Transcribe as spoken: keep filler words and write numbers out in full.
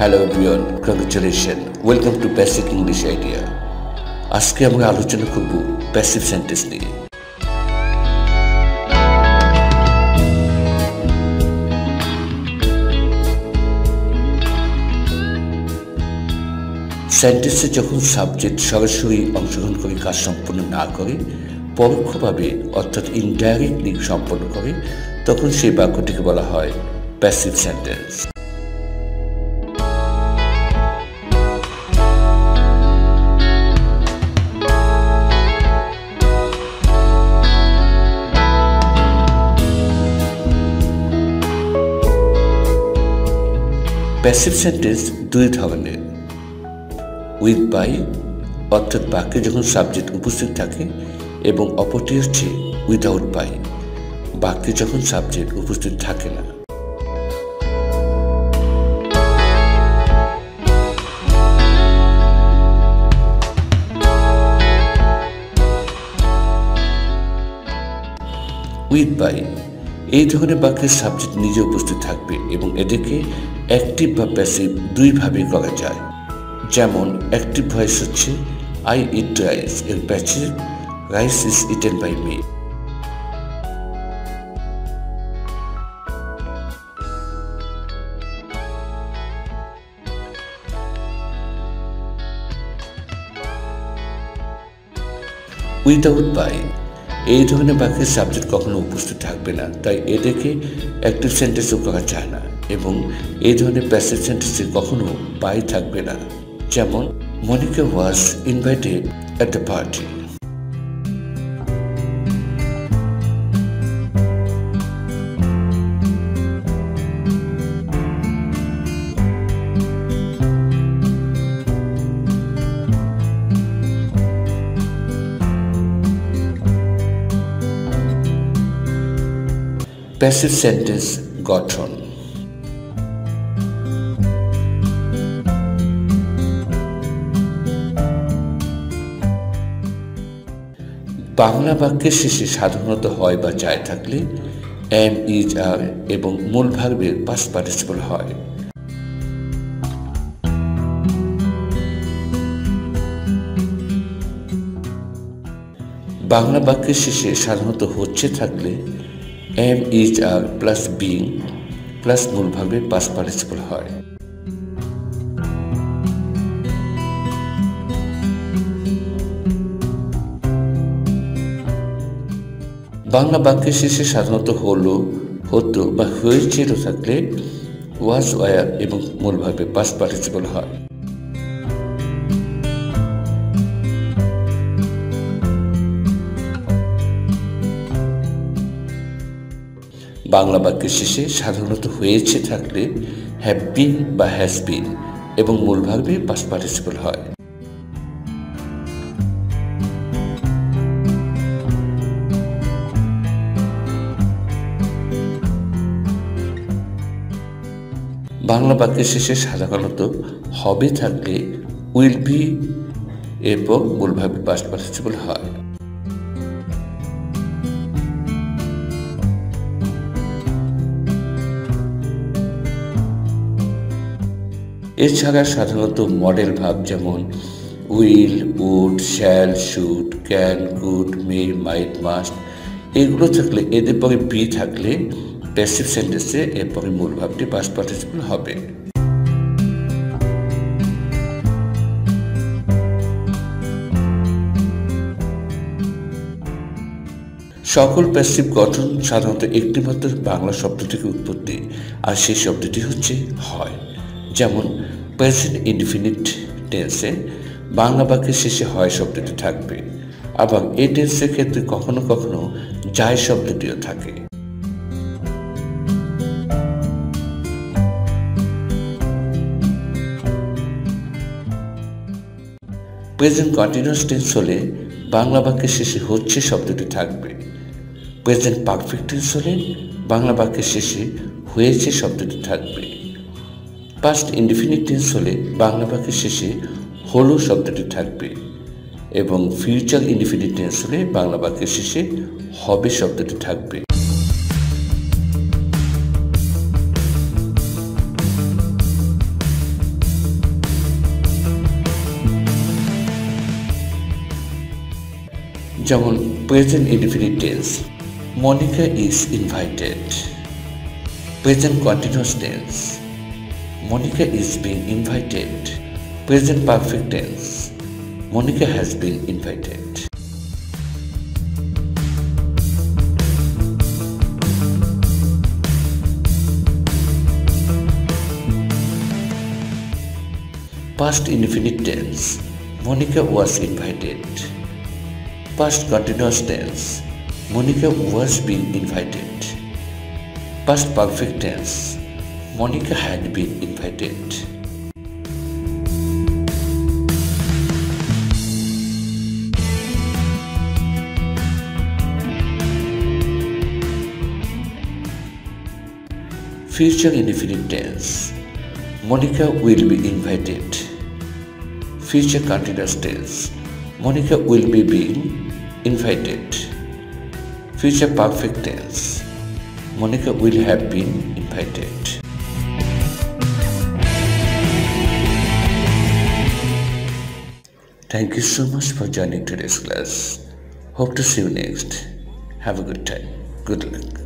Hello everyone, congratulation, welcome to passive English idea. আজকে আমরা আলোচনা করব প্যাসিভ সেন্টেন্স নিয়ে। সেন্টেন্সে যখন সাবজেক্ট সরাসরি অংশগ্রহণকারী কাজ সম্পন্ন না করে, পরোক্ষভাবে অর্থাৎ ইনডাইরেক্টলি সম্পন্ন করে, তখন সেই বাক্যটিকে বলা হয় প্যাসিভ সেন্টেন্স। প্যাসিভ সেন্টেন্স দুই ধরনের: উইথ বাই, অর্থাৎ বাক্যে যখন সাবজেক্ট উপস্থিত থাকে, এবং অপরটি হচ্ছে উইদাউট বাই, বাক্যে যখন সাবজেক্ট উপস্থিত থাকে না। উইথ বাই এই ধরনের বাক্যের সাবজেক্ট নিজে উপস্থিত থাকবে এবং এদেরকে অ্যাক্টিভ বা প্যাসিভ দুইভাবে করা যায়। যেমন অ্যাক্টিভ ভয়েস হচ্ছে আই ইট রাইস, এর passive rice is eaten by me. Without by এই ধরনের বাক্যের সাবজেক্ট কখনো উপস্থিত থাকবে না, তাই এদেরকে অ্যাক্টিভ সেন্টেন্সও করা যায় না এবং এই ধরনের প্যাসিভ সেন্টেন্সে কখনো বাই থাকবে না। যেমন Monica was invited at the party. Passive sentence গঠন: বাংলা বাক্যের শেষে সাধারণত হয় বা যায় থাকলে এম, ইজ, আর এবং মূল ভার্বের past participle হয়। বাংলা বাক্যের শেষে সাধারণত হচ্ছে থাকলে এম, ইজ, আর প্লাস বিং প্লাস মূল ভার্বের past participle হয়। বাংলা বাক্যের শেষে সাধারণত হলো, হতো বা হয়েছিল থাকলে ওয়াজ, ওয়ার এবং মূলভাবে past participle হয়। বাংলা বাক্যের শেষে সাধারণত হয়েছে থাকলে হ্যাভ বিন বা হ্যাজ বিন এবং মূলভাবে past participle হয়। বাংলা বাক্যের শেষে সাধারণত হবে থাকলে উইল বি এবং মূলভাবে past participle হয়। এছাড়া সাধারণত মডেল ভাব যেমন will, would, shall, should, can, could, may, might, must এগুলো থাকলে, এদের পরে বি থাকলে প্যাসিভ সেন্টেন্সে এরপরে মূল ভাবটি past participle হবে। সকল প্যাসিভ গঠন সাধারণত একটিমাত্র বাংলা শব্দ থেকে উৎপত্তি, আর সেই শব্দটি হচ্ছে হয়। যেমন প্রেজেন্ট ইনফিনিট টেন্সে বাংলা বাক্যের শেষে হয় শব্দটি থাকবে, আবার এই টেন্সের ক্ষেত্রে কখনো কখনো যায় শব্দটিও থাকে। প্রেজেন্ট কন্টিনিউয়াস টেন্স হলে বাংলা বাক্যের শেষে হচ্ছে শব্দটি থাকবে, প্রেজেন্ট পারফেক্ট টেন্স হলে বাংলা বাক্যের শেষে হয়েছে শব্দটি থাকবে, পাস্ট ইনডিফিনিট টেন্স হলে বাংলা বাক্যের শেষে হলো শব্দটি থাকবে এবং ফিউচার ইনডিফিনিট টেন্স হলে বাংলা বাক্যের শেষে হবে শব্দটি থাকবে। যেমন present indefinite tense, Monica is invited. Present continuous tense, Monica is being invited. Present perfect tense, Monica has been invited. Past indefinite tense, Monica was invited. Past continuous tense, Monica was being invited. Past perfect tense, Monica had been invited. Future indefinite tense, Monica will be invited. Future continuous tense, Monica will be being invited. Future perfect tense, Monica will have been invited. Thank you so much for joining today's class. Hope to see you next. Have a good time. Good luck.